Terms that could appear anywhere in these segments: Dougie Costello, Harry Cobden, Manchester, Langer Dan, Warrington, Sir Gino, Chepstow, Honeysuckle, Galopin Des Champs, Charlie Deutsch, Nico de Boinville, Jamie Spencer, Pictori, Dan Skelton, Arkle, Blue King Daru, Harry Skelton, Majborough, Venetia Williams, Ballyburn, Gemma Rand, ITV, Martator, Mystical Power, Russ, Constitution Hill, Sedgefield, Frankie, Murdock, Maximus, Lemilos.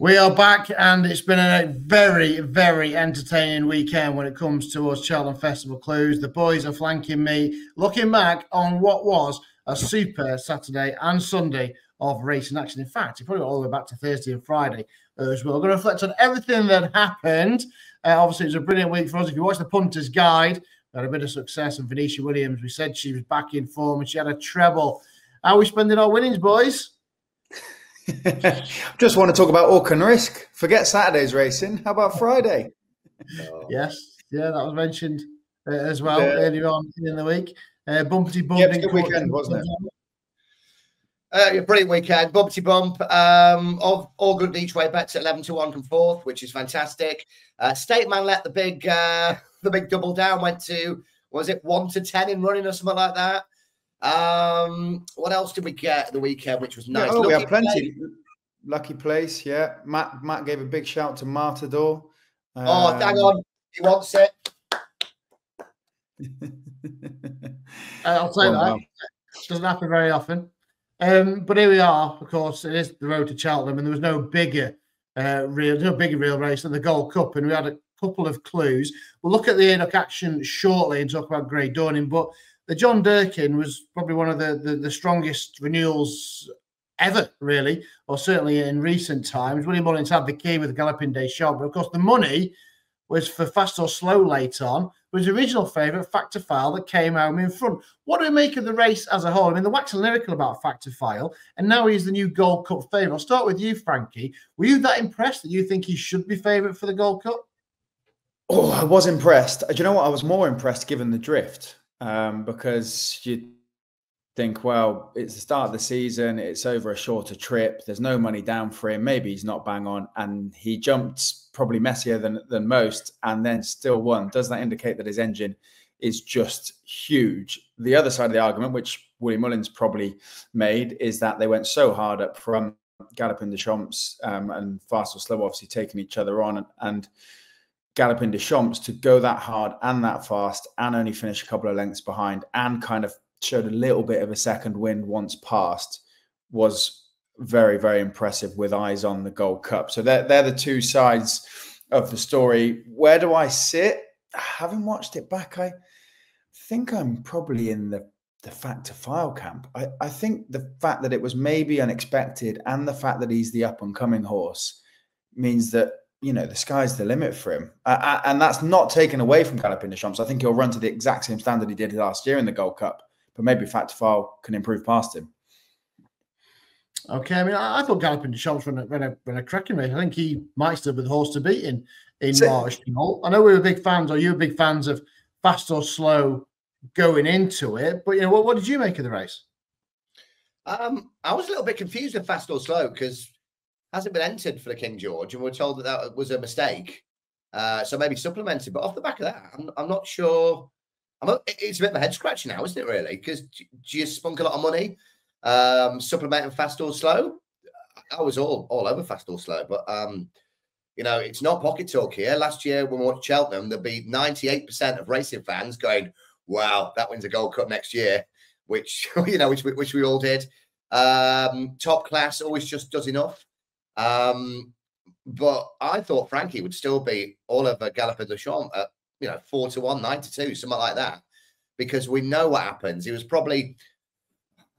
We are back, and it's been a very, very entertaining weekend when it comes towards Cheltenham Festival clues. The boys are flanking me, looking back on what was a super Saturday and Sunday of racing action. In fact, you probably got all the way back to Thursday and Friday as well. We're going to reflect on everything that happened. Obviously, it was a brilliant week for us. If you watch the Punter's Guide, we had a bit of success. And Venetia Williams, we said she was back in form and she had a treble. How are we spending our winnings, boys? Just want to talk about Auck and Risk. Forget Saturday's racing. How about Friday? Yes, yeah, that was mentioned as well earlier on in the week. Bumpity bump. Yeah, it was a good weekend, wasn't it? Brilliant weekend. Bumpity bump. All good each way bets at 11 to 1 and fourth, which is fantastic. Stateman let the big double down. Went to, was it 1 to 10 in running or something like that? What else did we get the weekend, which was nice? Yeah, we had plenty. Place. Lucky Place, yeah. Matt gave a big shout to Martador. Oh, hang on, he wants it. I'll say that doesn't happen very often. But here we are. Of course, it is the road to Cheltenham, and there was no bigger real race than the Gold Cup, and we had a couple of clues. We'll look at the Haydock action shortly and talk about Grey Dawning, but the John Durkin was probably one of the strongest renewals ever, really, or certainly in recent times. Willie Mullins had the key with Galopin Des Champs, but of course the money was for Fast Or Slow late on. It was the original favourite, Fact To File, that came home in front. What do we make of the race as a whole? I mean, they're waxing lyrical about Fact To File, and now he's the new Gold Cup favourite. I'll start with you, Frankie. Were you that impressed that you think he should be favourite for the Gold Cup? Oh, I was impressed. Do you know what? I was more impressed given the drift. Because you think, well, it's the start of the season, it's over a shorter trip, there's no money down for him, maybe he's not bang on, and he jumped probably messier than most and then still won. Does that indicate that his engine is just huge? The other side of the argument, which Willie Mullins probably made, is that they went so hard up from Galopin Des Champs and Fast Or Slow, obviously taking each other on, and Galopin Des Champs to go that hard and that fast and only finish a couple of lengths behind and kind of showed a little bit of a second wind once past was very, very impressive with eyes on the Gold Cup. So they're the two sides of the story. Where do I sit? Having watched it back, I think I'm probably in the Fact To File camp. I think the fact that it was maybe unexpected and the fact that he's the up-and-coming horse means that, you know, the sky's the limit for him. And that's not taken away from Galopin Des Champs. I think he'll run to the exact same standard he did last year in the Gold Cup, but maybe Fact To File can improve past him. Okay, I mean, I thought Galopin Des Champs ran a cracking race. I think he might still be the horse to beat in March. I know we were big fans, or you were big fans of Fast Or Slow going into it, but, you know, what did you make of the race? I was a little bit confused with Fast Or Slow because hasn't been entered for the King George, and we're told that that was a mistake. So maybe supplemented, but off the back of that, I'm not sure. It's a bit of a head scratcher now, isn't it? Really, because do you spunk a lot of money supplementing Fast Or Slow? I was all over Fast Or Slow, but you know, it's not pocket talk here. Last year when we watched Cheltenham, there'd be 98% of racing fans going, "Wow, that wins a Gold Cup next year," which you know, which we all did. Top class always just does enough. But I thought Frankie would still be all over Galopin Des Champs at, you know, 4 to 1, 9 to 2, something like that, because we know what happens. He was probably,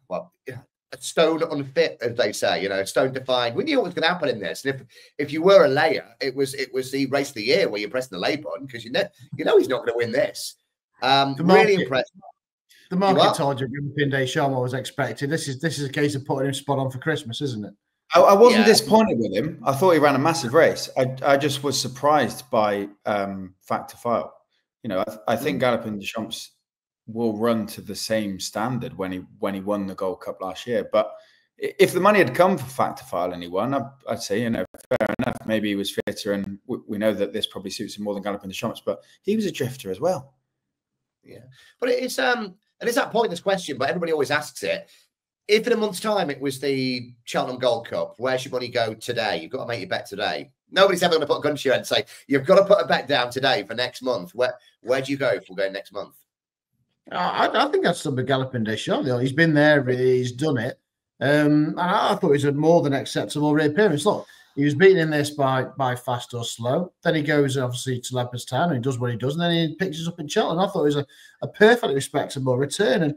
well, a stone unfit, as they say, you know, stone defined. We knew what was going to happen in this, and if you were a layer, it was the race of the year where you're pressing the lay button, because you know he's not going to win this. Really impressed. The market told you Galopin Des Champs was expected. This is a case of putting him spot on for Christmas, isn't it? I wasn't disappointed with him. I thought he ran a massive race. I just was surprised by Fact To File. You know, I think Galopin Des Champs will run to the same standard when he won the Gold Cup last year. But if the money had come for Fact To File and he won, I'd say, you know, fair enough. Maybe he was fitter, and we know that this probably suits him more than Galopin Des Champs. But he was a drifter as well. Yeah, but it's and it's that pointless question, but everybody always asks it. If in a month's time it was the Cheltenham Gold Cup, where should money go today? You've got to make your bet today. Nobody's ever going to put a gun to your head and say, you've got to put a bet down today for next month. Where do you go if we're going next month? I think that's something Galopin Des Champs. He's been there. He's done it. And I thought it was a more than acceptable reappearance. Look, He was beaten in this by Fast Or Slow. Then he goes, obviously, to Leopard's Town and he does what he does. And then he picks us up in Cheltenham. I thought it was a perfectly respectable return. And,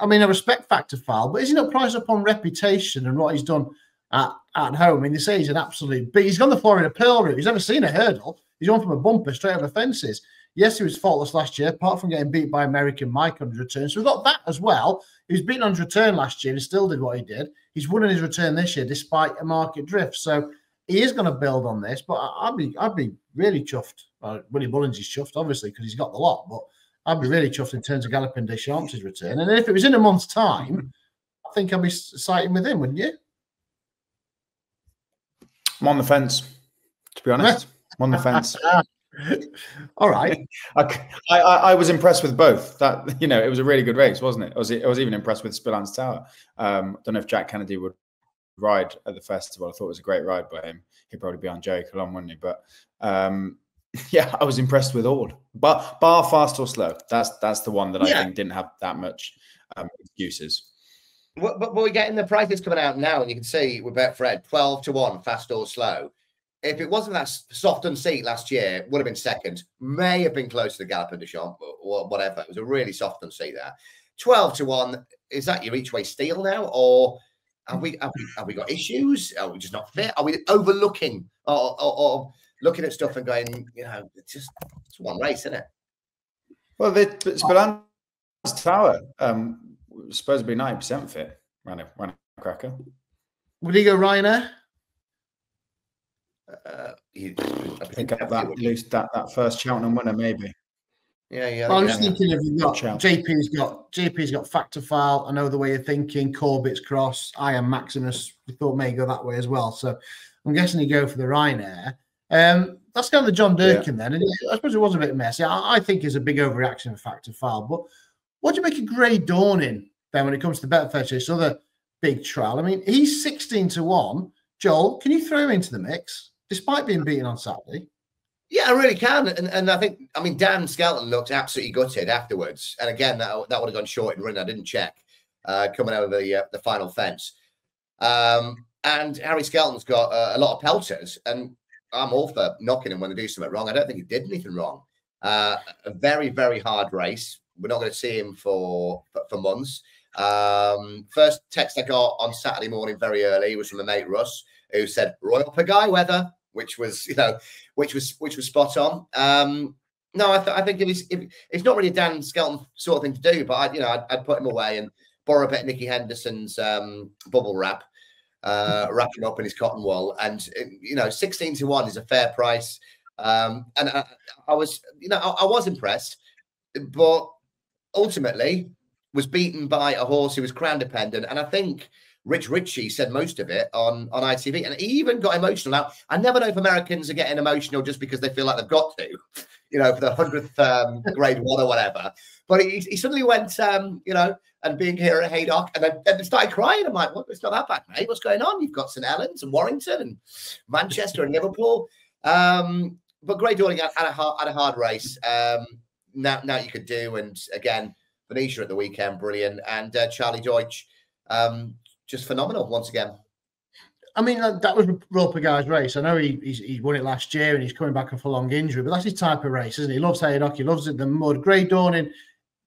I mean, I respect Fact To File, but is he not priced up on reputation and what he's done at home? I mean, they say he's an absolute beast. He's gone the Florida Pearl route. He's never seen a hurdle. He's gone from a bumper straight over fences. Yes, he was faultless last year, apart from getting beat by American Mike on his return. So we've got that as well. He was beaten on his return last year and he still did what he did. He's won in his return this year despite a market drift. So he is going to build on this, but I'd be really chuffed. Willie Mullins is chuffed, obviously, because he's got the lot, but I'd be really chuffed in terms of Galopin Des Champs' return. And if it was in a month's time, I think I'd be sighting with him, wouldn't you? I'm on the fence, to be honest. I'm on the fence. All right. I was impressed with both. That, you know, it was a really good race, wasn't it? I was even impressed with Spillane's Tower. I don't know if Jack Kennedy would ride at the festival. I thought it was a great ride by him. He'd probably be on Jerry Colon, wouldn't he? But yeah, I was impressed with all. But bar Fast Or Slow, that's the one that I think didn't have that much excuses. But we're getting the prices coming out now, and you can see with Betfred 12 to 1 Fast Or Slow. If it wasn't that soft and seat last year, would have been second. May have been close to the Galopin Des Champs, or whatever. It was a really soft and seat there. 12 to 1. Is that your each way steal now, or have we got issues? Are we just not fit? Are we overlooking or looking at stuff and going, you know, it's one race, isn't it? Well, the Spillane's Tower supposedly 90% fit. Ran a cracker. Would he go Ryanair? I think that first Cheltenham winner, maybe. Yeah. Well, I'm just thinking if you've got JP's got Fact To File. I know the way you're thinking. Corbett's Cross, I Am Maximus. We thought may go that way as well. So I'm guessing you go for the Ryanair. That's kind of the John Durkin then. And I suppose it was a bit messy. I think it's a big overreaction for Fact To File. But what do you make of Grey Dawning then when it comes to the Betfair Chase? Other big trial. I mean, he's 16 to 1. Joel, can you throw him into the mix? Despite being beaten on Saturday. Yeah, I really can. And I think, I mean, Dan Skelton looked absolutely gutted afterwards. And again, that would have gone short in running. I didn't check coming over the final fence. And Harry Skelton's got a lot of pelters. And I'm all for knocking him when they do something wrong. I don't think he did anything wrong. A very, very hard race. We're not going to see him for months. First text I got on Saturday morning very early was from a mate, Russ, who said Royale Pagaille weather, which was, you know, which was spot on. No, I think it's not really a Dan Skelton sort of thing to do, but I'd put him away and borrow a bit of Nicky Henderson's bubble wrap, wrap him up in his cotton wool, and 16 to 1 is a fair price. And I was impressed, but ultimately was beaten by a horse who was crown dependent, and I think Rich Ritchie said most of it on ITV, and he even got emotional. Now, I never know if Americans are getting emotional just because they feel like they've got to, for the 100th grade one or whatever. But he suddenly went, and being here at Haydock, and started crying. I'm like, well, it's not that bad, mate. What's going on? You've got St. Helens and Warrington and Manchester and Liverpool. But Grey Dawning had a hard race. Now you could do, and again, Venetia at the weekend, brilliant, and Charlie Deutsch, just phenomenal once again. I mean, that was Royale Pagaille's race. I know he won it last year and he's coming back off a long injury, but that's his type of race, isn't he? He loves Haydock, he loves it in the mud. Grey Dawning,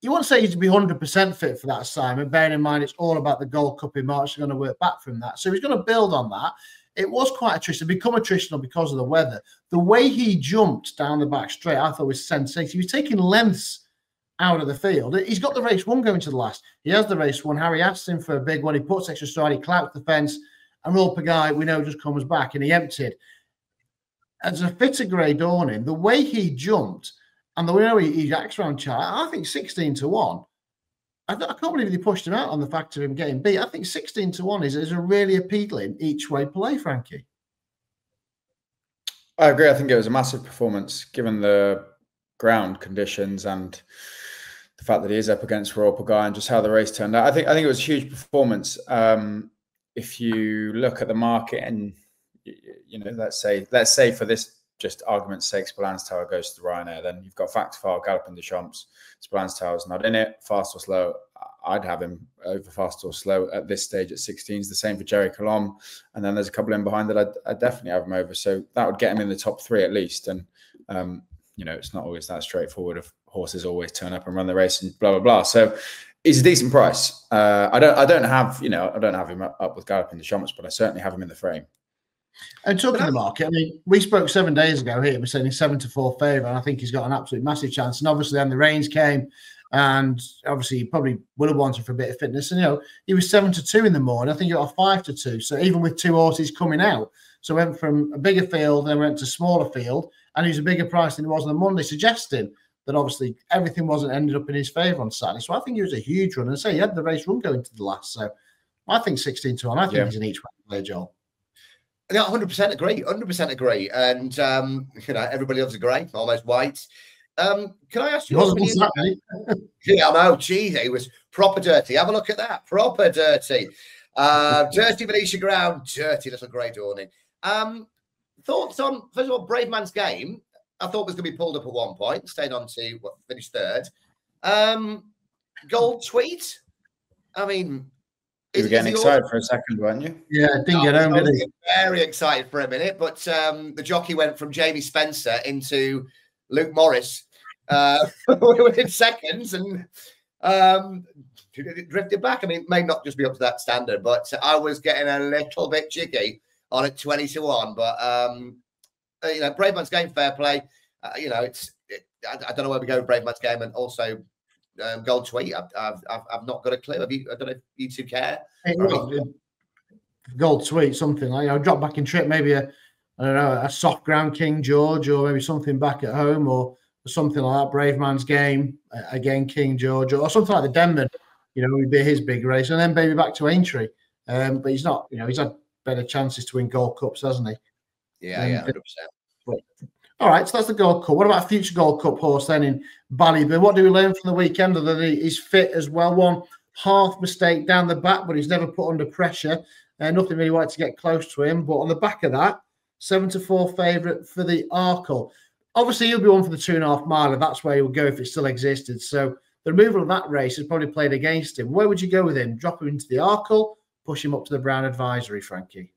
you won't say he's to be 100% fit for that assignment, bearing in mind it's all about the Gold Cup in March. He's going to work back from that. So he's going to build on that. It was quite attritional, become attritional because of the weather. The way he jumped down the back straight, I thought was sensational. He was taking lengths out of the field. He's got the race one going to the last. He has the race one. Harry asks him for a big one. He puts extra stride. He clouts the fence. And Royale Pagaille, we know, just comes back and he emptied. As a fitter Grey Dawning, the way he jumped and the way he acts around Charlie, I think 16 to 1. I can't believe they pushed him out on the fact of him getting beat. I think 16 to 1 is a really appealing each way play, Frankie. I agree. I think it was a massive performance given the ground conditions and the fact that he is up against Royale Pagaille and just how the race turned out. I think it was a huge performance. If you look at the market and, let's say for this, just argument's sake, Spillane's Tower goes to the Ryanair, then you've got Fact To File, Galopin Des Champs, Spillane's Tower's not in it, Fast Or Slow. I'd have him over Fast or Slow at this stage at 16s. The same for Jerry Colomb. And then there's a couple in behind that I'd definitely have him over. So that would get him in the top three at least. And, you know, it's not always that straightforward of horses always turn up and run the race and blah, blah, blah. So it's a decent price. I don't have, you know, I don't have him up with Galopin Des Champs, but I certainly have him in the frame. And talking of the market, I mean, we spoke 7 days ago here. We're saying he's 7-4 favourite. And I think he's got an absolute massive chance. And obviously then the rains came. And obviously, you probably would have wanted for a bit of fitness. And, you know, he was 7-2 in the morning. I think he got a 5-2. So even with two horses coming out, so went from a bigger field, then went to smaller field. And he was a bigger price than he was on the Monday, suggesting that obviously everything wasn't ended up in his favour on Saturday. So I think he was a huge run. And so he had the race run going to the last. So I think 16-1. I think he's an each way player, Joel. Yeah, 100% agree. 100% agree. And, you know, everybody loves a grey, almost white. Can I ask you? Yeah, I know. Geez, it was proper dirty. Have a look at that. Proper dirty. Dirty Venetia ground. Dirty little Grey Dawning. Thoughts on, first of all, Brave Man's Game. I thought was going to be pulled up at one point. Stayed on to finish third. Gold Tweet. I mean, you were getting excited for a second, weren't you? Yeah, I think I was very excited for a minute. But the jockey went from Jamie Spencer into Luke Morris. Within seconds, and it drifted back. I mean, it may not just be up to that standard, but I was getting a little bit jiggy on it 20-1. But you know, Brave Man's Game, fair play. You know, I don't know where we go with Brave Man's Game, and also Gold Tweet. I've not got a clue. Have you? I don't know if you two care. Gold Tweet, something like, you know, drop back in trip, maybe I don't know, a soft ground King George, or maybe something back at home, or something like that. Brave Man's Game, again, King George, or something like the Denman, you know, would be his big race. And then maybe back to Aintree. But he's not, you know, he's had better chances to win Gold Cups, hasn't he? Yeah, yeah, 100%. But, all right, so that's the Gold Cup. What about a future Gold Cup horse then in Ballyburn? What do we learn from the weekend? Other than he's fit as well. One half mistake down the back, but he's never put under pressure. Nothing really like to get close to him. But on the back of that, 7-4 favourite for the Arkle. Obviously, he'll be one for the 2.5 mile, and that's where he'll go if it still existed. So the removal of that race has probably played against him. Where would you go with him? Drop him into the Arkle, push him up to the Brown Advisory, Frankie?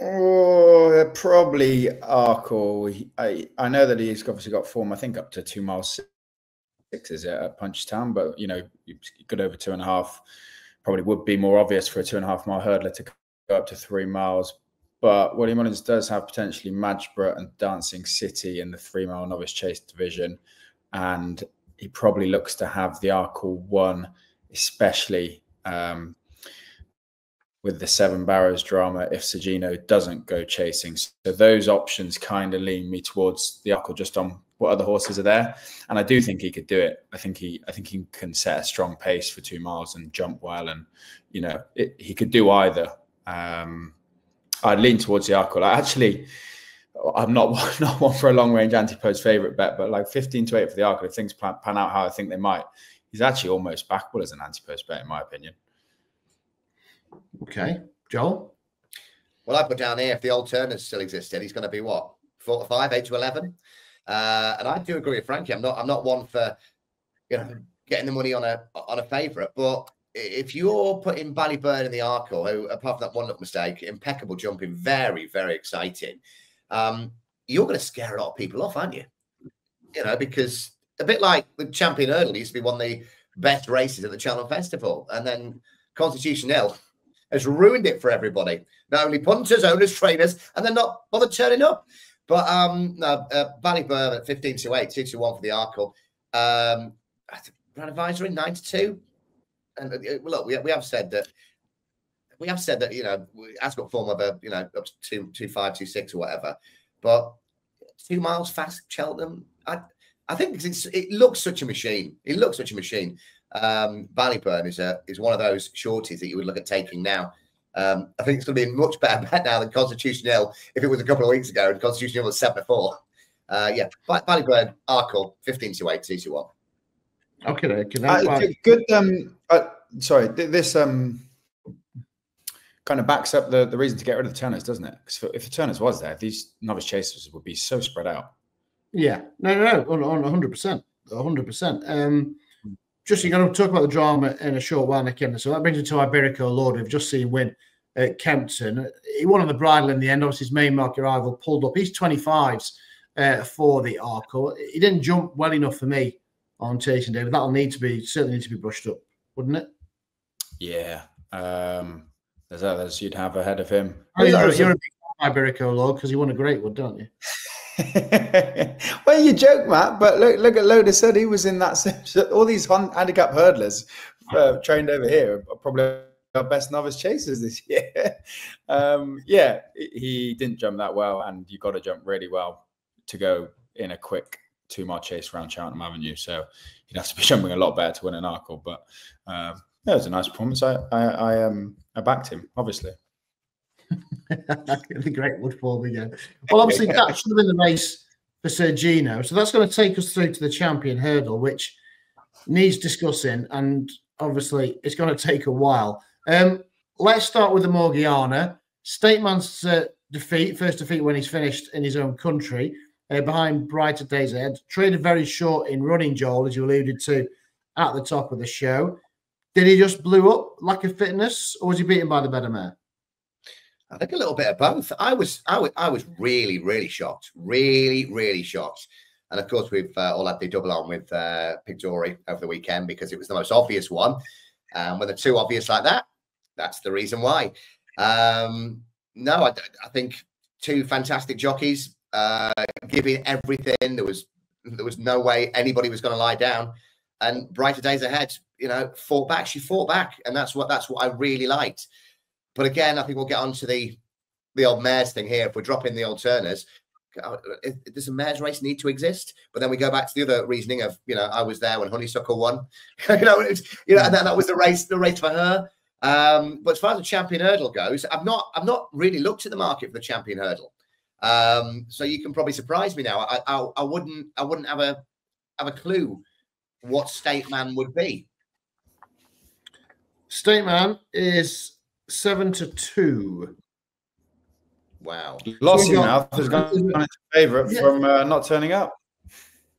Oh, probably Arkle. I know that he's obviously got form, I think, up to 2 miles 6, is it, at Punchestown? But, you know, you got over 2.5. Probably would be more obvious for a 2.5 mile hurdler to go up to 3 miles. But Willie Mullins does have potentially Majborough and Dancing City in the 3 mile novice chase division. And he probably looks to have the Arkle won, especially with the Seven Barrows drama if Sir Gino doesn't go chasing. So those options kind of lean me towards the Arkle just on what other horses are there. And I do think he could do it. I think he can set a strong pace for 2 miles and jump well. And, you know, he could do either. I'd lean towards the Arkle. I'm not one for a long-range anti-post favourite bet, but like 15-8 for the Arkle, if things pan out how I think they might, he's actually almost backable as an anti-post bet, in my opinion. Okay. Joel? Well, I put down here, if the old Turner still existed, he's going to be what? 4 to 5, 8 to 11? And I do agree with Frankie. I'm not one for, you know, getting the money on a favourite, but if you're putting Ballyburn in the Arkle, who, apart from that one look mistake, impeccable jumping, very, very exciting, you're going to scare a lot of people off, aren't you? You know, because a bit like the Champion Hurdle used to be one of the best races at the Cheltenham Festival, and then Constitution Hill has ruined it for everybody. Not only punters, owners, trainers, and they're not bothered turning up. But Ballyburn at 15-8, 2-1 for the Arkle. Grand Advisory, 9-2. And look, we have said that, you know, has got form of a, you know, up to 2.5, 2.6 or whatever, but 2 miles fast Cheltenham, I think, because it looks such a machine. It looks such a machine. Ballyburn is one of those shorties that you would look at taking now. I think it's going to be a much better bet now than Constitution Hill if it was a couple of weeks ago and Constitution Hill was 7-4. Yeah, Ballyburn, Arkle, 15-8, 2-1. Okay, good. Sorry, this kind of backs up the reason to get rid of the Turners, doesn't it? Because if the Turners was there, these novice chasers would be so spread out. Yeah, no, 100%, 100%. Justin, you're going to talk about the drama in a short while, Nicky Henderson. That brings me to Iberico Lord. We've just seen win at Kempton. He won on the bridle in the end. Obviously, his main market rival pulled up. He's 25s for the Arkle. He didn't jump well enough for me on chasing day, but that'll need to be, certainly need to be brushed up, wouldn't it? Yeah. There's others you'd have ahead of him. Oh, you're a big fan of Iberico Lord because he won a great one, don't you? Well, you joke, Matt, but look at Loda said he was in that. All these handicap hurdlers trained over here are probably our best novice chasers this year. Yeah, he didn't jump that well, and you've got to jump really well to go in a quick 2-mile chase around Cheltenham Avenue. So he'd have to be jumping a lot better to win an Arkle. But yeah, it was a nice performance. I backed him, obviously. The great wood form again. Well, obviously that should have been the race for Sir Gino. So that's going to take us through to the champion hurdle, which needs discussing, and obviously it's going to take a while. Let's start with the Morgiana. Stateman's defeat, first defeat when he's finished in his own country, behind Brighter Days Ahead. Traded very short in running, Joel, as you alluded to at the top of the show. Did he just blew up, lack of fitness, or was he beaten by the better mare? I think a little bit of both. I was really shocked, really shocked. And of course, we've all had the double on with Pictori over the weekend because it was the most obvious one. And when they're too obvious like that, that's the reason why. No, I think two fantastic jockeys giving everything. There was no way anybody was going to lie down. And Brighter Days Ahead, you know, fought back. She fought back, and that's what I really liked. But again, I think we'll get on to the old mares thing here. If we're dropping the alterners, does a mares race need to exist? But then we go back to the other reasoning of, you know, I was there when Honeysuckle won. you know, and that was the race for her. But as far as the champion hurdle goes, I've not really looked at the market for the champion hurdle. So you can probably surprise me now. I wouldn't have a clue what Stateman would be. Stateman is 7-2. Wow. Lossiemouth has gone into favourite from not turning up.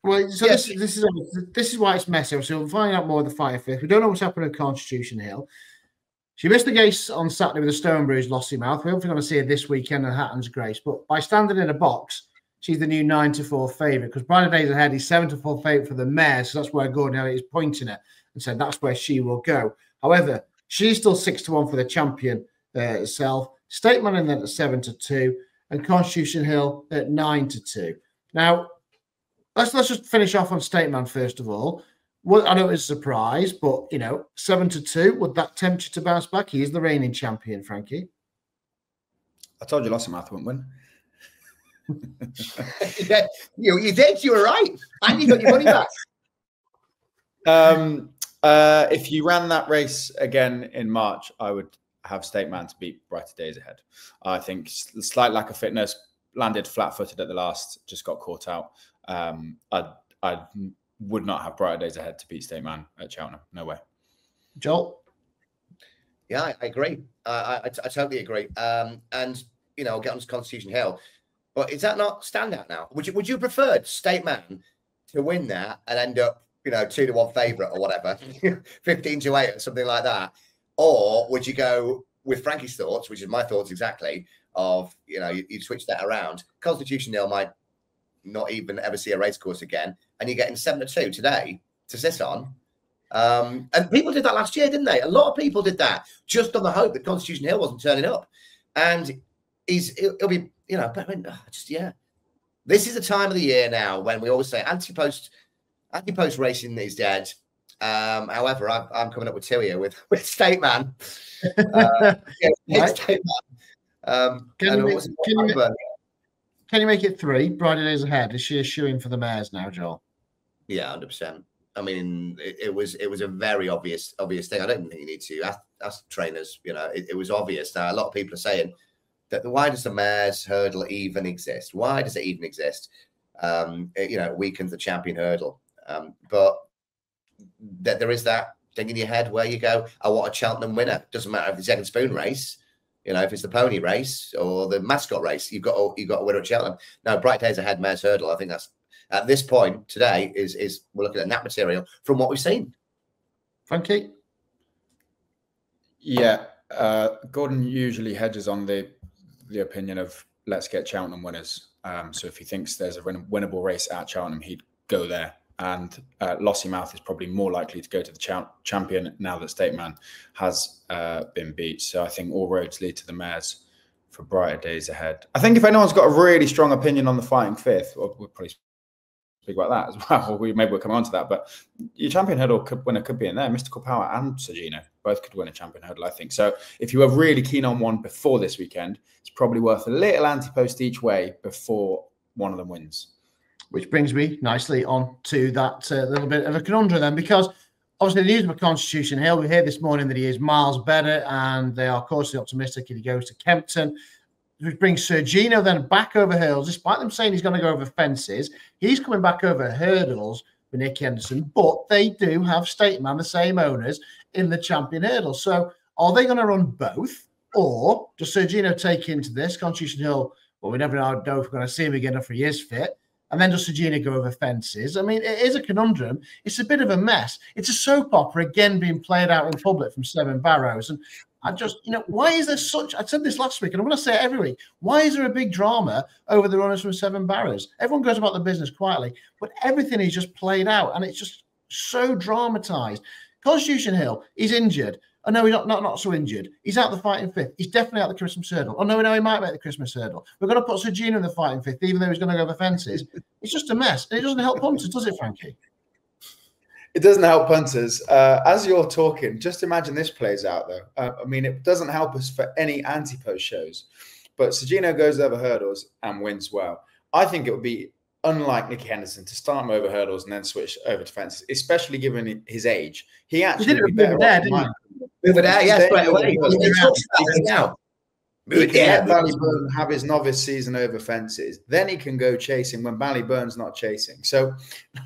Well, so yes. this is why it's messy. So we'll find out more of the Fighting Fifth. We don't know what's happened at Constitution Hill. She missed the race on Saturday with a stone bruise, Lossiemouth. We're hopefully going to see her this weekend at Hatton's Grace. But by standing in a box, she's the new 9-4 favourite because Brighter Days Ahead is 7-4 favourite for the mare. So that's where Gordon Elliott is pointing at and said that's where she will go. However, she's still 6-1 for the champion herself. Stateman in then at 7-2, and Constitution Hill at 9-2. Now, let's just finish off on Stateman first of all. Well, I know it's a surprise, but you know, 7-2. Would that tempt you to bounce back? He is the reigning champion, Frankie. I told you Lossiemouth wouldn't win. You did. You were right, and you got your money back. If you ran that race again in March, I would have Stateman to beat Brighter Days Ahead. I think the slight lack of fitness, landed flat-footed at the last, just got caught out. I would not have Brighter Days Ahead to beat Stateman at Cheltenham. No way. Joel? Yeah, I agree. I totally agree. And, you know, I'll get on to Constitution Hill. But is that not standout now? Would you prefer Stateman to win that and end up, you know, 2-1 favourite or whatever, 15-8 or something like that? Or would you go with Frankie's thoughts, which is my thoughts exactly, of, you know, you'd switch that around. Constitution Hill might not even ever see a race course again, and you're getting 7-2 today to sit on. And people did that last year, didn't they? A lot of people did that, just on the hope that Constitution Hill wasn't turning up. And it'll be, you know, just, yeah. This is the time of the year now when we always say anti-post racing is dead. However, I'm coming up with two here with Stateman. Can you make it 3? Brighter Days Ahead. Is she a shoo-in for the mares now, Joel? Yeah, 100%. I mean, it was a very obvious thing. I don't think you need to ask trainers. You know, it was obvious. Now a lot of people are saying that why does the mares hurdle even exist? Why does it even exist? You know, it weakens the champion hurdle. But that there is that thing in your head where you go, I want a Cheltenham winner. Doesn't matter if it's the second spoon race, you know, if it's the pony race or the mascot race, you've got a winner at Cheltenham. Now, Bright Days Ahead mares hurdle, I think that's at this point today is we're looking at that material from what we've seen. Frankie? Yeah. Gordon usually hedges on the opinion of let's get Cheltenham winners. So if he thinks there's a winnable race at Cheltenham, he'd go there. And Lossiemouth is probably more likely to go to the champion now that Stateman has been beat. So I think all roads lead to the mares for brighter days ahead. I think if anyone's got a really strong opinion on the Fighting Fifth, we'll probably speak about that as well. Maybe we'll come on to that. But your champion hurdle winner could be in there. Mystical Power and Sir Gino both could win a champion hurdle, I think. So if you were really keen on one before this weekend, it's probably worth a little anti-post each way before one of them wins. Which brings me nicely on to that little bit of a conundrum then, because obviously the news about Constitution Hill, we hear this morning that he is miles better and they are cautiously optimistic if he goes to Kempton, which brings Sir Gino then back over hurdles. Despite them saying he's going to go over fences, he's coming back over hurdles for Nicky Henderson, but they do have Stateman, the same owners, in the champion hurdle. So are they going to run both, or does Sir Gino take into this Constitution Hill? Well, we never know if we're going to see him again if he is fit. And then does Sir Gino go over fences? I mean, it is a conundrum. It's a bit of a mess. It's a soap opera, again, being played out in public from Seven Barrows. And I just, you know, why is there such... I said this last week, and I'm going to say it every week. Why is there a big drama over the runners from Seven Barrows? Everyone goes about the business quietly, but everything is just played out, and it's just so dramatised. Constitution Hill, he's injured. Oh, no, he's not so injured. He's out the Fighting Fifth. He's definitely out the Christmas hurdle. Oh, no, he might make the Christmas hurdle. We're going to put Sir Gino in the Fighting Fifth, even though he's going to go over fences. It's just a mess. And it doesn't help punters, does it, Frankie? It doesn't help punters. As you're talking, just imagine this plays out, though. I mean, it doesn't help us for any anti-post shows. But Sir Gino goes over hurdles and wins well. I think it would be unlike Nicky Henderson to start him over hurdles and then switch over to fences, especially given his age. He actually did it better there, didn't he? Move it out, yes, right away. Move it out. Ballyburn have his novice season over fences. Then he can go chasing when Ballyburn's not chasing. So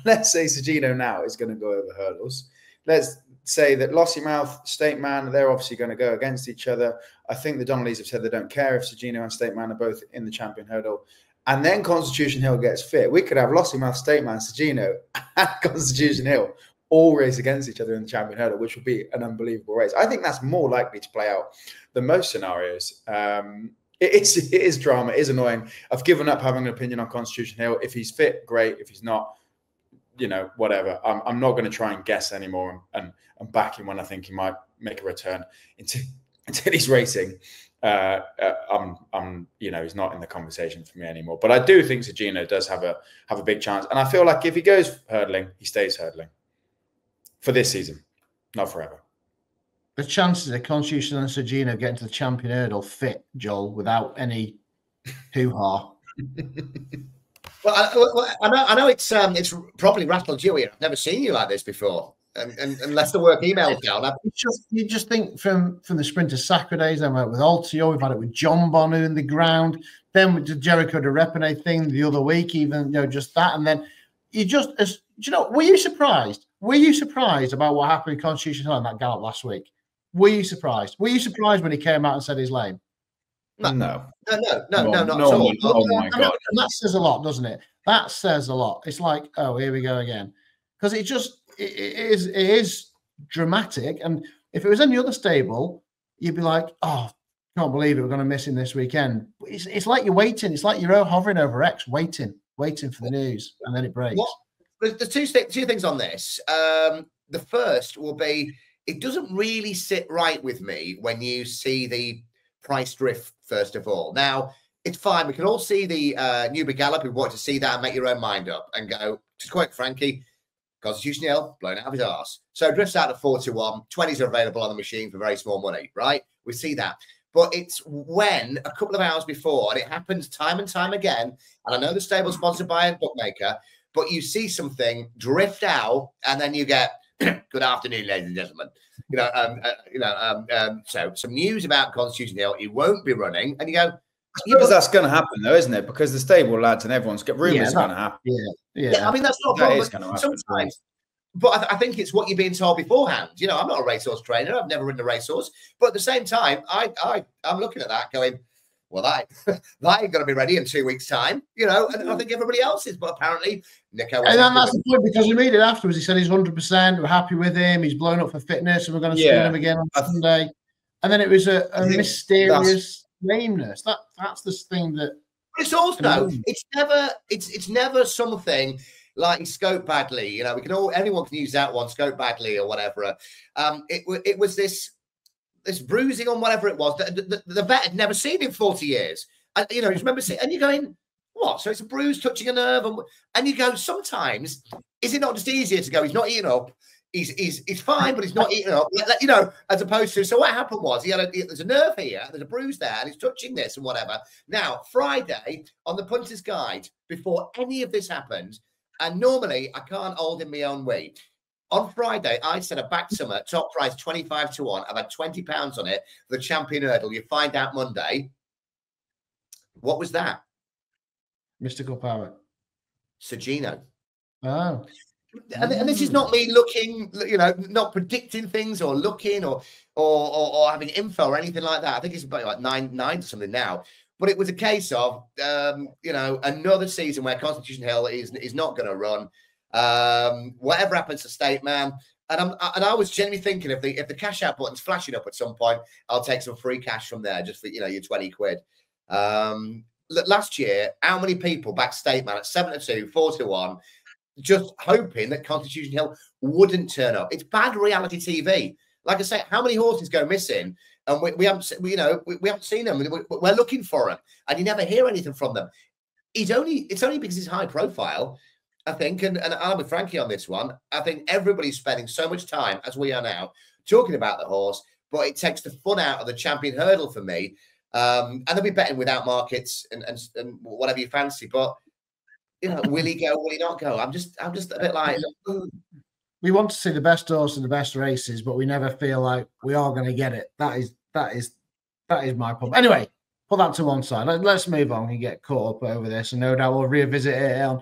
let's say Sir Gino now is going to go over hurdles. Let's say that Lossiemouth, Stateman, they're obviously going to go against each other. I think the Donnellys have said they don't care if Sir Gino and Stateman are both in the champion hurdle. And then Constitution Hill gets fit. We could have Lossiemouth, Stateman, Sir Gino, and Constitution Hill all race against each other in the champion hurdle, which would be an unbelievable race. I think that's more likely to play out than most scenarios. It is drama, it is annoying. I've given up having an opinion on Constitution Hill. If he's fit, great. If he's not, you know, whatever. I'm not going to try and guess anymore. I'm backing when I think he might make a return until he's racing. You know, he's not in the conversation for me anymore. But I do think Sir Gino does have a big chance. And I feel like if he goes hurdling, he stays hurdling. For this season, not forever. The chances of Constitution and Sir Gino getting to the champion hurdle fit, Joel, without any hoo-ha. Well, I know it's probably rattled you here. I've never seen you like this before, and unless the work emailed down. You just think from the sprinter Sacra days, then we had it with Altio, we've had it with John Bonnu in the ground, then with the Jericho de Repene thing the other week, even, you know, just that, and then you just, as you know, were you surprised? Were you surprised about what happened in Constitution Hill in that gallop last week? Were you surprised? Were you surprised when he came out and said he's lame? No, not at all. Oh my God. And that says a lot, doesn't it? That says a lot. It's like, oh, here we go again. Because it just, it is dramatic. And if it was any other stable, you'd be like, oh, can't believe it. We're going to miss him this weekend. It's like you're waiting. It's like you're hovering over X, waiting for the news. And then it breaks. What? There's two things on this. The first will be, it doesn't really sit right with me when you see the price drift, first of all. Now, it's fine. We can all see the newbie gallop. If you want to see that and make your own mind up and go, just quite frankly, Constitution Hill, blown out of his arse. So drifts out of 4-1. 20s are available on the machine for very small money, right? We see that. But it's when, a couple of hours before, and it happens time and time again, and I know the stable's sponsored by a bookmaker, but you see something drift out, and then you get good afternoon, ladies and gentlemen. You know, so some news about Constitution Hill. He won't be running, and you go. Because that's going to happen, though, isn't it? Because the stable lads and everyone's got rumours going to happen. Yeah. I mean, that's not a problem. Sometimes, but I think it's what you're being told beforehand. You know, I'm not a racehorse trainer. I've never ridden a racehorse, but at the same time, I'm looking at that going. well, that ain't going to be ready in 2 weeks' time, you know, and I think everybody else is, but apparently Nico... And then that's the point, because immediately afterwards he said he's 100%, we're happy with him, he's blown up for fitness, and we're going to see him again on Sunday. And then it was a mysterious lameness. That's the thing that... But it's also, it's never something... like Scope Bagley, you know, anyone can use that one, Scope Bagley or whatever. It was this bruising on whatever it was that the vet had never seen in 40 years. And, you know, you remember seeing, and you're going, what? So it's a bruise touching a nerve, and you go, sometimes is it not just easier to go? He's not eating up. He's fine, but he's not eating up. You know, as opposed to, so what happened was there's a nerve here, there's a bruise there, and he's touching this and whatever. Now Friday on the Punter's Guide, before any of this happened. And normally, I can't hold in my own weight. On Friday, I said a back summer, top price 25 to 1. I've had £20 on it. The champion hurdle. You find out Monday. What was that? Mystical Power. Sir Gino. Oh. And this is not me looking, you know, not predicting things or looking or having info or anything like that. I think it's about like 9 or something now. But it was a case of, you know, another season where Constitution Hill is not going to run. Whatever happens to Stateman, and I was genuinely thinking if the cash out button's flashing up at some point, I'll take some free cash from there just for, you know, your 20 quid. Last year, how many people backed Stateman at 7 to 2, 4 to 1, just hoping that Constitution Hill wouldn't turn up? It's bad reality TV. Like I say, how many horses go missing? And we haven't seen him. We're looking for him, and you never hear anything from them. It's only because he's high profile, I think. And I'm with Frankie on this one. I think everybody's spending so much time, as we are now, talking about the horse, but it takes the fun out of the champion hurdle for me. And they'll be betting without markets and whatever you fancy. But you know, will he go? Will he not go? I'm just a bit like. We want to see the best horse and the best races, but we never feel like we are going to get it. That is my problem. Anyway, put that to one side. Let's move on and get caught up over this, and no doubt we'll revisit it on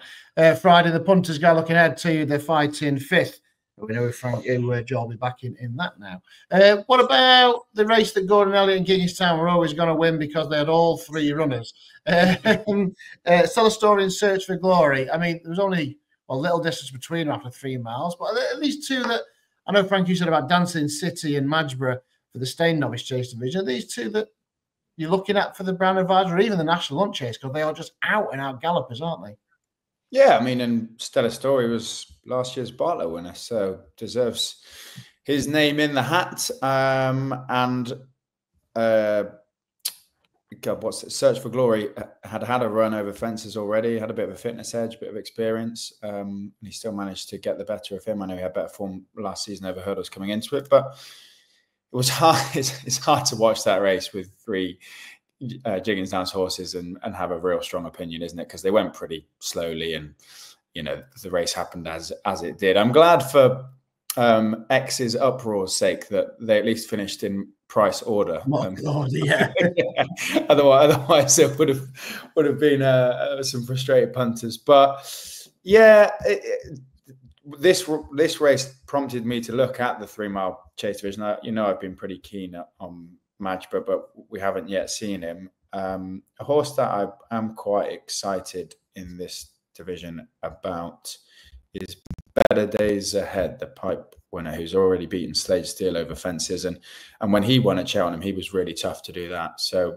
Friday. The Punters Go looking ahead to the Fighting Fifth. We know Joel will be back in that now. What about the race that Gordon Elliott and Gigginstown were always going to win because they had all three runners? Stellar Story in Search for Glory. I mean, there was only a little distance between them after 3 miles, but at least two that I know, Frank, you said about Dancing City and Majborough for the Stain Novice Chase Division. Are these two that you're looking at for the Brown Advisor, or even the National Hunt Chase, because they are just out and out gallopers, aren't they? Yeah, I mean, and Stellar Story was last year's Bartlett winner, so deserves his name in the hat. God, what's it? Search for Glory had a run over fences already, had a bit of a fitness edge, a bit of experience, and he still managed to get the better of him. I know he had better form last season over hurdles coming into it, but it was hard. It's hard to watch that race with three Gigginstown's horses and have a real strong opinion, isn't it? Because they went pretty slowly, and you know the race happened as it did. I'm glad for X's uproar's sake that they at least finished in price order. God, yeah. Yeah. Otherwise it would have been some frustrated punters. But yeah, this race prompted me to look at the 3 mile chase division. You know, I've been pretty keen on Majborough, but we haven't yet seen him. A horse that I am quite excited in this division about is Better Days Ahead, the Pipe winner, who's already beaten Slade Steel over fences, and when he won at Cheltenham, he was really tough to do that. So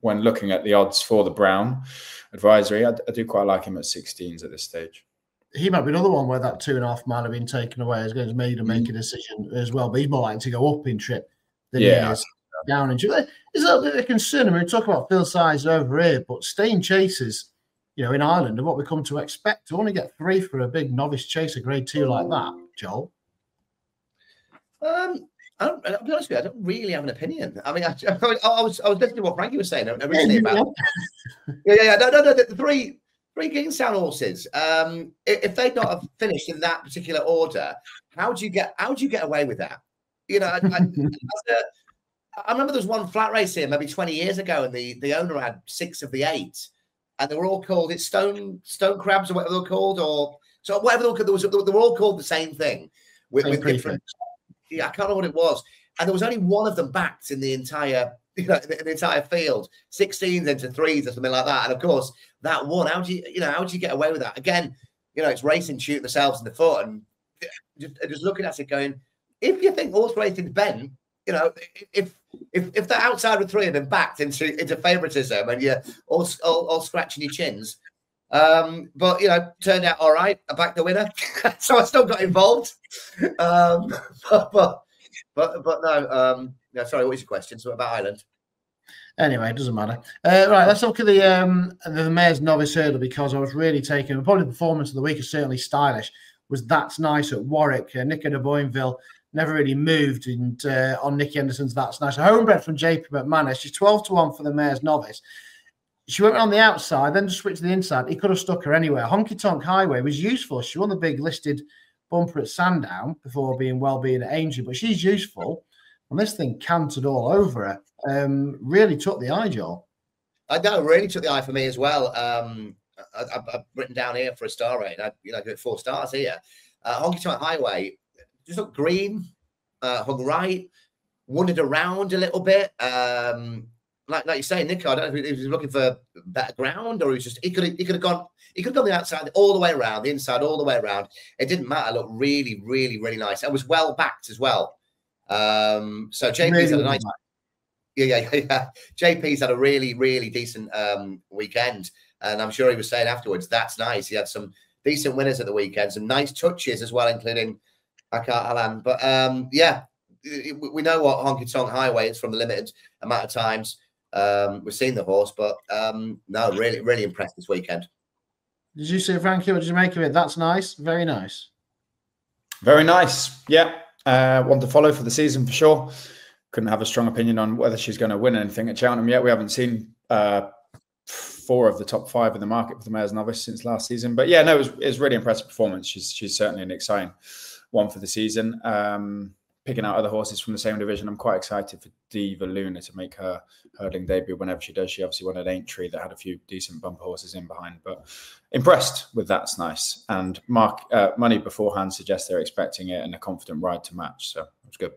when looking at the odds for the Brown Advisory, I do quite like him at 16s at this stage. He might be another one where that 2.5 mile have been taken away. He's going to make a decision as well, but he's more likely to go up in trip than he is down in trip. There's a little bit of a concern. I mean, we talk about field size over here, but staying chases, you know, in Ireland, and what we come to expect, to only get 3 for a big novice chase, a grade 2 like that, Joel. I'll be honest with you, I don't really have an opinion. I mean, I was listening to what Frankie was saying originally about. The three Gigginstown horses. If they'd not have finished in that particular order, how do you get away with that? You know, I remember there was one flat race here maybe 20 years ago, and the owner had 6 of the 8. And they were all called, it's stone crabs or whatever they were called, or so whatever they were called. They were all called the same thing with different. Yeah, I can't know what it was. And there was only one of them backed in the entire you know, an entire field, 16s into 3s or something like that. And of course, that one, how do you get away with that? Again, you know, it's racing shooting themselves in the foot, and just looking at it going, if you think horse racing's bent, you know, if the outside of three have been backed into favouritism and you're all scratching your chins. But you know, turned out all right. I backed the winner, so I still got involved. But no, no, sorry, what was your question? So about Ireland. Anyway, it doesn't matter. Right, let's look at the Mayor's Novice Hurdle, because I was really taken. Probably the performance of the week is certainly stylish. Was That's Nice at Warwick? Nico de Boinville never really moved, and on Nicky Henderson's That's Nice. A homebred from JP McManus. She's 12 to 1 for the Mayor's Novice. She went on the outside, then just switched to the inside. He could have stuck her anywhere. Honky Tonk Highway was useful. She won the big listed bumper at Sandown before being well-being at Aintree, but she's useful. And this thing cantered all over her. Really took the eye, Joel. I know, really took the eye for me as well. I've written down here for a star rating. I give it 4 stars here. Honky Tonk Highway just looked green, hung right, wandered around a little bit. Like you say, Nico, I don't know if he was looking for better ground, or he was just he could have gone the outside all the way around, the inside all the way around. It didn't matter. It looked really, really, really nice. It was well backed as well. So JP's really had a nice, yeah. JP's had a really, really decent weekend, and I'm sure he was saying afterwards, That's Nice. He had some decent winners at the weekend, some nice touches as well, including Akar Alan. But yeah, we know what Honky Tonk Highway is from the limited amount of times we've seen the horse, but no, really, really impressed this weekend. Did you see Frankie? What did you make of it? That's Nice, very nice, very nice. Yeah, one to follow for the season for sure. Couldn't have a strong opinion on whether she's going to win anything at Cheltenham yet. We haven't seen 4 of the top 5 in the market for the Mayor's Novice since last season. But yeah, no, it was really impressive performance. She's certainly an exciting one for the season. Picking out other horses from the same division, I'm quite excited for Diva Luna to make her hurdling debut whenever she does. She obviously won at Aintree, that had a few decent bumper horses in behind, but impressed with That's Nice. And money beforehand suggests they're expecting it and a confident ride to match, so it was good.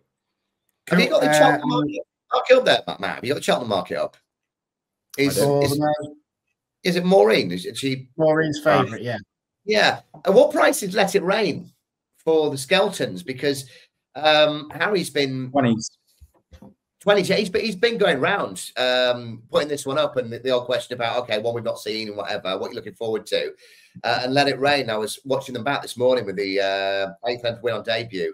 Have you got the Cheltenham market up there, Matt? Have you got the Cheltenham market up? Is it Maureen? Is she Maureen's favourite? Yeah. Yeah. At what price is Let It Rain for the Skeltons? Because Harry's been 20s, yeah, he's been going round putting this one up, and the old question about, okay, one we've not seen and whatever, what you're looking forward to, and Let It Rain. I was watching them back this morning with the 8th win on debut.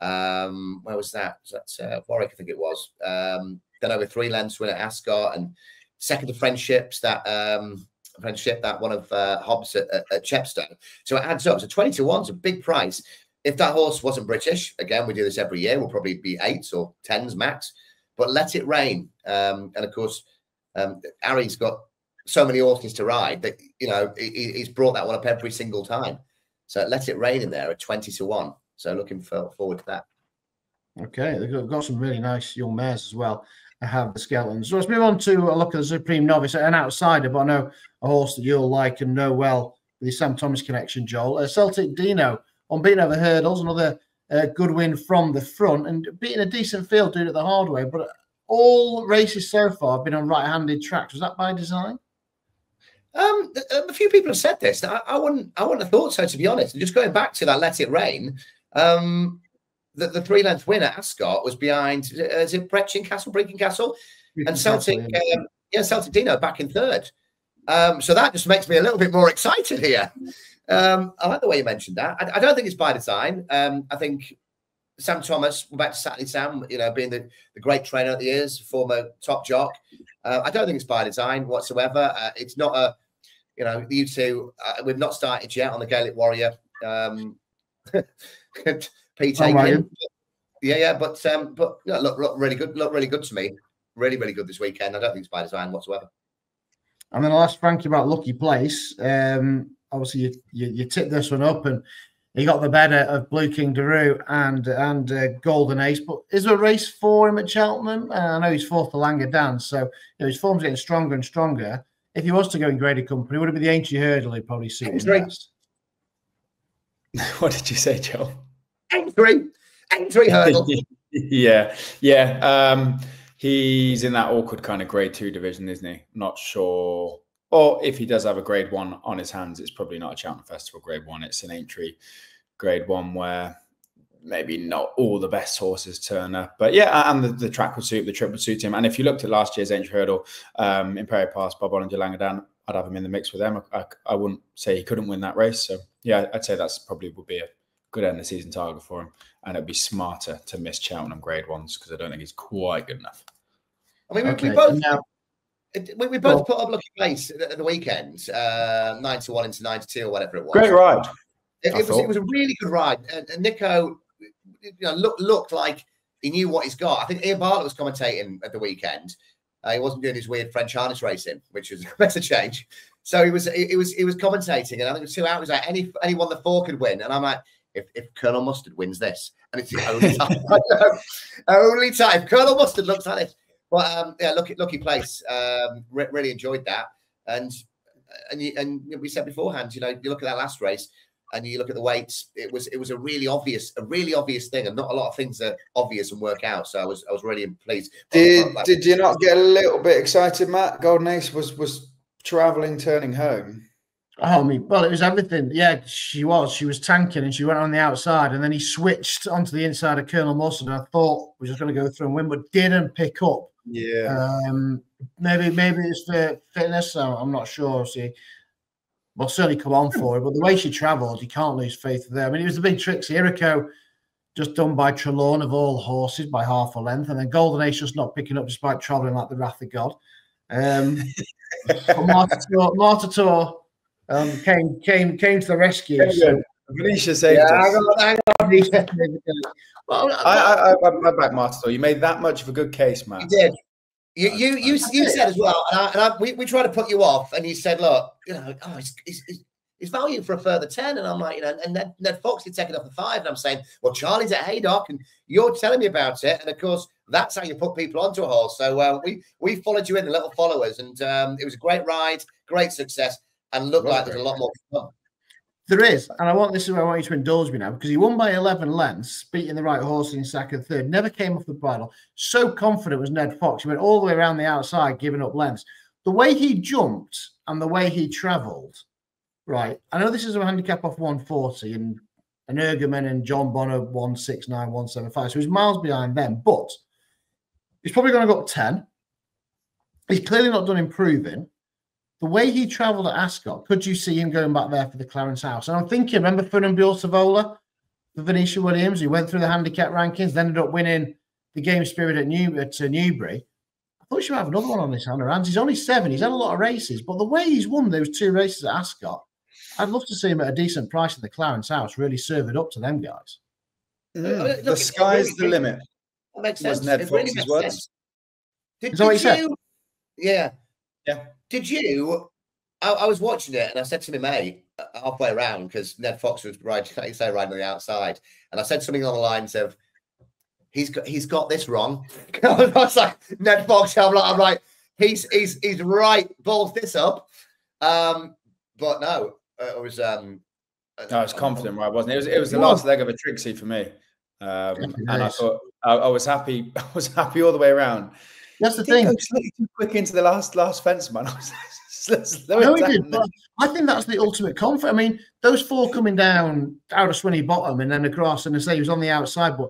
Where was that? That's Warwick, I think it was. Then over 3 lengths win at Ascot, and second to Friendships, that Friendship, that one of Hobbs at Chepstow. So it adds up. So 20 to 1's a big price. If that horse wasn't British, again, we do this every year, we'll probably be 8s or 10s max. But Let It Rain. And of course, Harry's got so many horses to ride that, you know, he's brought that one up every single time. So Let It Rain in there at 20 to 1. So looking forward to that. Okay, they've got some really nice young mares as well. I have the Skeletons. So let's move on to a look at the Supreme Novice, an outsider, but I know a horse that you'll like and know well with the Sam Thomas connection, Joel. Celtic Dino. Unbeaten over hurdles, another good win from the front, and beating a decent field doing it the hard way. But all races so far have been on right-handed tracks. Was that by design? A few people have said this. I wouldn't have thought so, to be honest. And just going back to that Let It Rain, the 3-length win at Ascot was behind, is it Brechin Castle, and Celtic, yeah, Celtic Dino back in 3rd. So that just makes me a little bit more excited here. I like the way you mentioned that. I don't think it's by design. I think Sam Thomas, we're back to Saturday Sam, you know, being the great trainer at the years, former top jock. I don't think it's by design whatsoever. It's not a, you know, you two, we've not started yet on the Gaelic Warrior. Pete Aiken. Yeah. But you know, look really good to me. Really, really good this weekend. I don't think it's by design whatsoever. And then I'll ask Frankie about Lucky Place. Obviously, you tipped this one up, and he got the better of Blue King Daru and Golden Ace. But is there a race for him at Cheltenham? I know he's 4th to Langer Dan, so you know, his form's getting stronger and stronger. If he was to go in graded company, would it be the Aintree Hurdle he'd probably see him best? What did you say, Joel? Aintree Hurdle. Yeah. He's in that awkward kind of grade two division, isn't he? Not sure. Or if he does have a grade one on his hands, it's probably not a Cheltenham Festival grade one. It's an entry grade one where maybe not all the best horses turn up. But yeah, and the track would suit, the trip would suit him. And if you looked at last year's entry hurdle, Imperial Pass, Bob Ollinger, Langadan, I'd have him in the mix with them. I wouldn't say he couldn't win that race. So yeah, I'd say that's probably would be a good end of season target for him. And it'd be smarter to miss Cheltenham grade ones because I don't think he's quite good enough. I mean, okay. we both put up Lucky Place at the weekend, 9-1 into 9-2 or whatever it was. Great ride. It was a really good ride. And Nico, you know, looked like he knew what he's got. I think Ian Bartlett was commentating at the weekend. He wasn't doing his weird French harness racing, which was a change. So he was commentating, and I think it was 2 hours. Like anyone the four could win, and I'm like, if Colonel Mustard wins this, and it's the only time, only time Colonel Mustard looks at it. But yeah, Lucky Place, really enjoyed that, and we said beforehand, you know, you look at that last race, and you look at the weights. It was a really obvious thing, and not a lot of things are obvious and work out. So I was really pleased. Did you not get a little bit excited, Matt? Golden Ace was travelling, turning home. Oh, I mean, well, it was everything. Yeah, she was tanking, and she went on the outside, and then he switched onto the inside of Colonel Mustard. I thought was just going to go through and win, but didn't pick up. Yeah, maybe it's the fitness. I'm not sure. See, well, certainly come on for it. But the way she travelled, you can't lose faith there. I mean, it was the big tricks. Iberico just done by Trelawn of all horses by half a length, and then Golden Ace just not picking up despite travelling like the wrath of God. Martator came to the rescue. So. Venetia saved us. Hang on. I back Martator. You made that much of a good case, man. You did. You said as well, and we tried to put you off, and you said, look, you know, oh, it's value for a further 10, and I'm like, you know, and Ned Fox had taken off the 5, and I'm saying, well, Charlie's at Haydock, and you're telling me about it, and of course, that's how you put people onto a horse. So we followed you in, the little followers, and it was a great ride, great success, and looked like there's a lot more fun. There is, and I want you to indulge me now, because he won by 11 lengths, beating the right horse in second, third, never came off the bridle. So confident was Ned Fox. He went all the way around the outside, giving up lengths. The way he jumped and the way he travelled, right, I know this is a handicap off 140, and an Ergerman and John Bonner 169, 175, so he's miles behind them, but he's probably going to go up 10. He's clearly not done improving. The way he travelled at Ascot, could you see him going back there for the Clarence House? And I'm thinking, remember Funambule Savola for Venetia Williams, who went through the handicap rankings, then ended up winning the Game Spirit at Newbury. I thought she might have another one on his hands. He's only 7. He's had a lot of races. But the way he's won those 2 races at Ascot, I'd love to see him at a decent price at the Clarence House, really serving up to them guys. Mm. The sky's the limit. That makes sense. Was Ned Fox's words. Is that what he said? Yeah. Yeah. Did you? I was watching it, and I said to my mate halfway around, because Ned Fox was riding on the outside, and I said something on the lines of, "He's got this wrong." I was like, Ned Fox. I'm like, he's right, balls this up. But no, it was. No, I was confident, right? Wasn't it? It was the last leg of a tricksy for me, and I thought I was happy. I was happy all the way around. That's the thing. Too quick into the last fence, man. I think that's the ultimate comfort. I mean, those 4 coming down out of Swinney Bottom and then across, and they say he was on the outside, but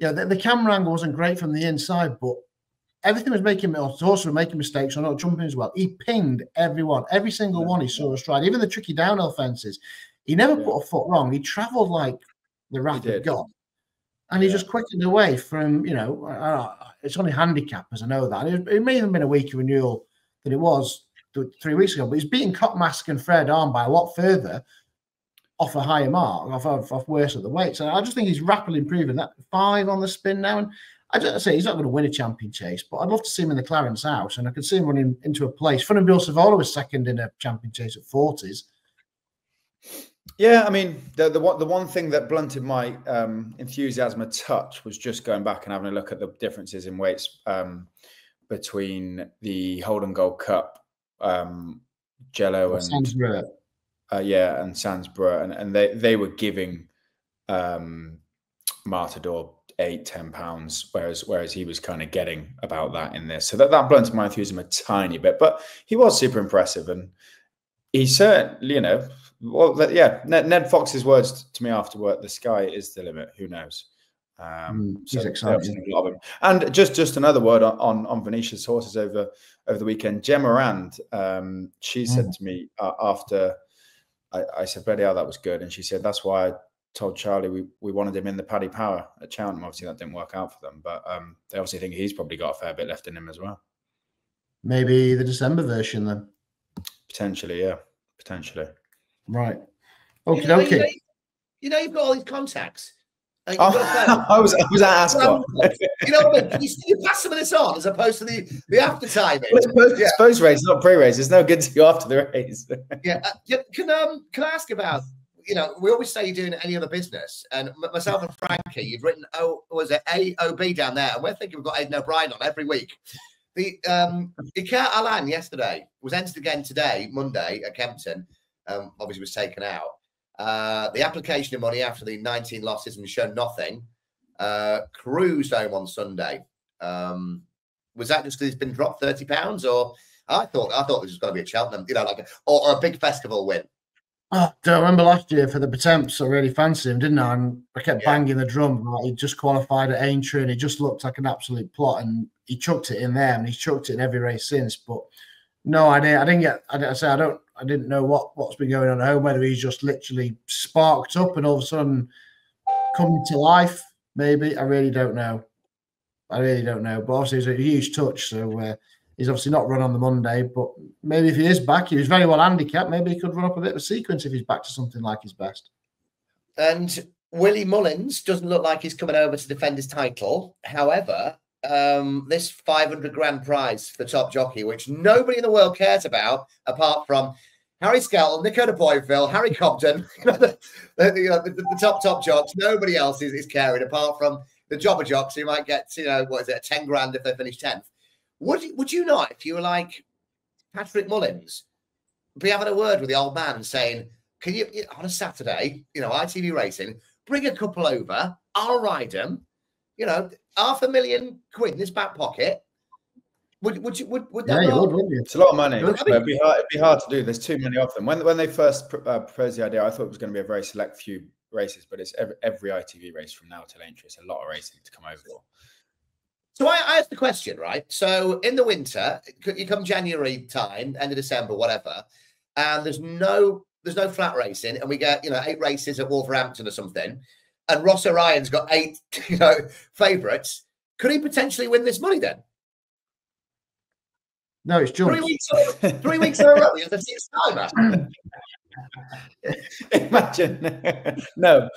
you know, the camera angle wasn't great from the inside, but everything was making mistakes or not jumping as well. He pinged everyone, every single one he saw astride, even the tricky downhill fences. He never put a foot wrong. He travelled like the wrath of God. And he just quickened away from, you know, it's only handicappers, I know that. It may have been a weaker renewal than it was 3 weeks ago, but he's beaten Cotmask and Fred Arm by a lot further off a higher mark, off worse at the weight. So I just think he's rapidly improving. That 5 on the spin now. And I don't say he's not going to win a champion chase, but I'd love to see him in the Clarence House, and I could see him running into a place. Funambule Savola was second in a champion chase at 40s. Yeah, I mean, the one thing that blunted my enthusiasm a touch was just going back and having a look at the differences in weights between the Holden Gold Cup, Jello, and Sandsborough, and they were giving Martator 8-10 pounds, whereas he was kind of getting about that in this. So that blunted my enthusiasm a tiny bit, but he was super impressive, and he certainly, you know, well, yeah, Ned Fox's words to me afterward: "The sky is the limit. Who knows?" He's exciting. A lot of him. And just another word on Venetia's horses over the weekend. Gemma Rand, she said to me after I said, "Bloody hell, that was good," and she said, "That's why I told Charlie we wanted him in the Paddy Power at Cheltenham." Obviously that didn't work out for them, but they obviously think he's probably got a fair bit left in him as well. Maybe the December version then. Potentially, yeah. Potentially. Right. Okay, you know you've got all these contacts. Like, I was at Ascot. You know what I mean? You pass some of this on as opposed to the after timing. It's post race, not pre race. It's no good to you after the race. Yeah. Can I ask about, you know, we always say you're doing any other business, and myself and Frankie, you've written, was it AOB down there? And we're thinking we've got Aidan O'Brien on every week. The Iker Alan yesterday was entered again today, Monday, at Kempton. Obviously was taken out. The application of money after the 19 losses and shown nothing. Cruised home on Sunday. Was that just because he's been dropped £30, or I thought this was going to be a Cheltenham, you know, like or a big festival win. I remember last year for the Pretemps, I really fancied him, didn't I? And I kept banging the drum. Like, he just qualified at Aintree, and he just looked like an absolute plot. And he chucked it in there, and he's chucked it in every race since. But no, I didn't know what's been going on at home. Whether he's just literally sparked up and all of a sudden come to life, maybe. I really don't know. But obviously, it's a huge touch, so. He's obviously not run on the Monday, but maybe if he is back, he was very well handicapped. Maybe he could run up a bit of a sequence if he's back to something like his best. And Willie Mullins doesn't look like he's coming over to defend his title. However, this $500,000 prize for top jockey, which nobody in the world cares about, apart from Harry Skelton, Nico de Boinville, Harry Cobden, the top jocks. Nobody else is caring apart from the jobber jocks who might get, you know, what is it, $10,000 if they finish 10th. Would you not, if you were like Patrick Mullins, be having a word with the old man saying, can you, on a Saturday, you know, ITV Racing, bring a couple over, I'll ride them, you know, £500,000 quid in his back pocket? Would that not? It's a lot of money. It'd be hard to do. There's too many of them. When they first proposed the idea, I thought it was going to be a very select few races, but it's every ITV race from now till entry. It's a lot of racing to come over for. So I asked the question, right? So in the winter, you come January time, end of December, whatever, and there's no flat racing, and we get, you know, 8 races at Wolverhampton or something, and Ross O'Riordan's got 8, you know, favourites. Could he potentially win this money then? No, it's George. 3 weeks, 3 weeks in a row. He has a 6-timer. Imagine. No,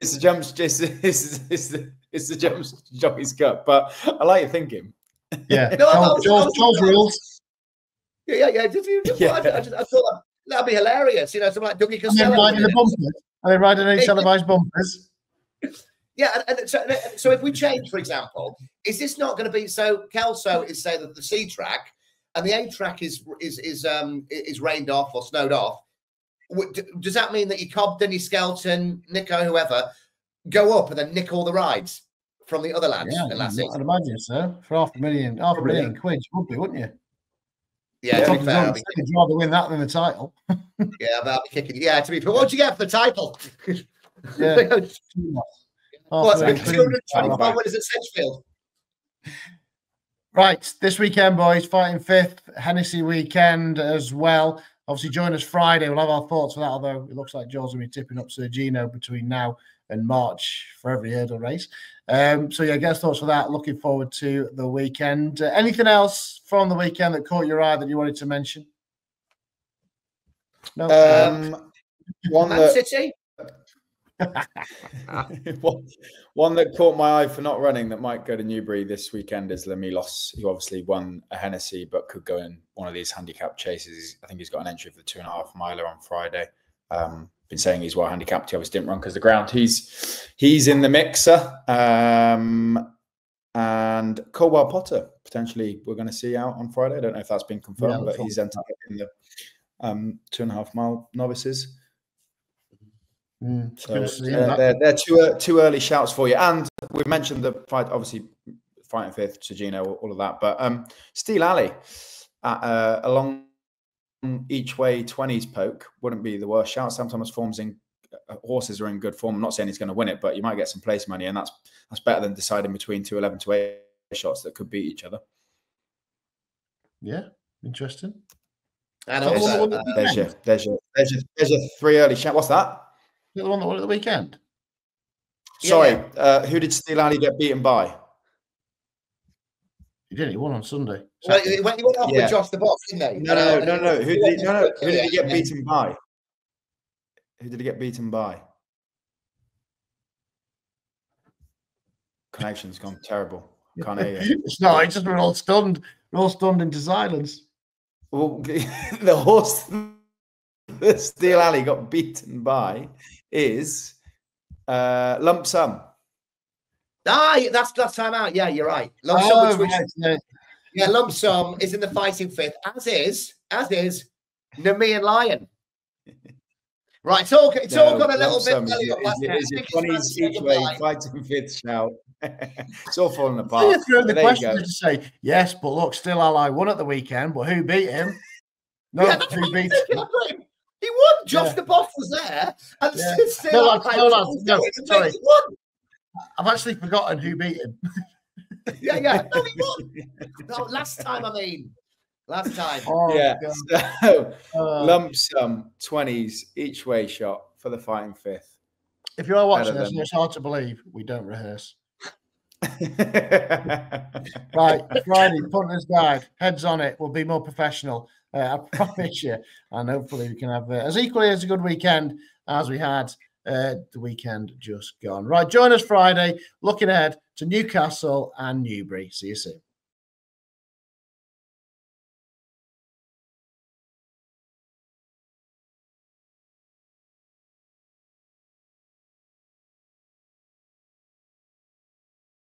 it's the jumps. It's the jumps jockey's cup. But I like your thinking. Yeah. No, Joel's rules. Yeah. I thought that'd be hilarious. You know, something like Dougie Costello. Riding any televised bumpers. Yeah, and so if we change, for example, is this not going to be so? Kelso is saying that the C track and the A track is rained off or snowed off. Does that mean that your Cobden, your Skelton, Nico, whoever, go up and then nick all the rides from the other lads? Yeah, I'd imagine so. For half a million quid, you would be, wouldn't you? Yeah, to be fair, I'd rather win that than the title. Yeah, but I'll be kicking. Yeah, to be fair, what'd you get for the title? Yeah, it's like 225 winners at Sedgefield. Right, this weekend, boys, Fighting Fifth, Hennessy weekend as well. Obviously, join us Friday. We'll have our thoughts for that, although it looks like Joel's going to be tipping up Sir Gino between now and March for every hurdle race. So, yeah, get us thoughts for that. Looking forward to the weekend. Anything else from the weekend that caught your eye that you wanted to mention? No? City? one that caught my eye for not running that might go to Newbury this weekend is Lemilos, who obviously won a Hennessy but could go in one of these handicap chases. I think he's got an entry for the 2.5 miler on Friday. Been saying he's well handicapped. He obviously didn't run because the ground. He's in the mixer. And Colwell Potter potentially we're going to see out on Friday. I don't know if that's been confirmed, but he's entered in the 2.5 mile novices. So, they're two early shouts for you. And we've mentioned the fight, obviously, Fighting Fifth, Sir Gino, all of that. But Steel Alley, along each way 20s poke, wouldn't be the worst shout. Sometimes forms in horses are in good form. I'm not saying he's going to win it, but you might get some place money, and that's better than deciding between 2 11 to 8 shots that could beat each other. Yeah, interesting. And also, there's your three early shout. What's that? The one that won at the weekend. Sorry, yeah, yeah. Who did Steel Alley get beaten by? He didn't. He won on Sunday. Well, he went off with Josh the Box, didn't he? No. Who did he get beaten by? Who did he get beaten by? Connection's gone terrible. Can't hear you. It's not. It's just we're all stunned. We're all stunned into silence. Well, the horse that Steel Alley got beaten by is Lump Sum. Ah, that's last time out. Yeah, you're right. Lump Sum, yeah, Lump Sum is in the Fighting Fifth, as is Nemean Lion. Right, it's all got a little bit. It's each way, Fighting Fifth shout. It's all falling apart. The question to say, yes, but look, Steel Alley won at the weekend, but who beat him? No, who beat him? He won. Josh the Boss was there, and Steel Alley won. I've actually forgotten who beat him. No, he won. No, last time, I mean. Last time. Oh, yeah. So, Lump Sum 20s each way shot for the Fighting Fifth. If you are watching this, it's hard to believe we don't rehearse. Right, Friday, punters dive. Heads on it. We'll be more professional. I promise you. And hopefully we can have as equally as a good weekend as we had the weekend just gone. Right, join us Friday, looking ahead to Newcastle and Newbury. See you soon.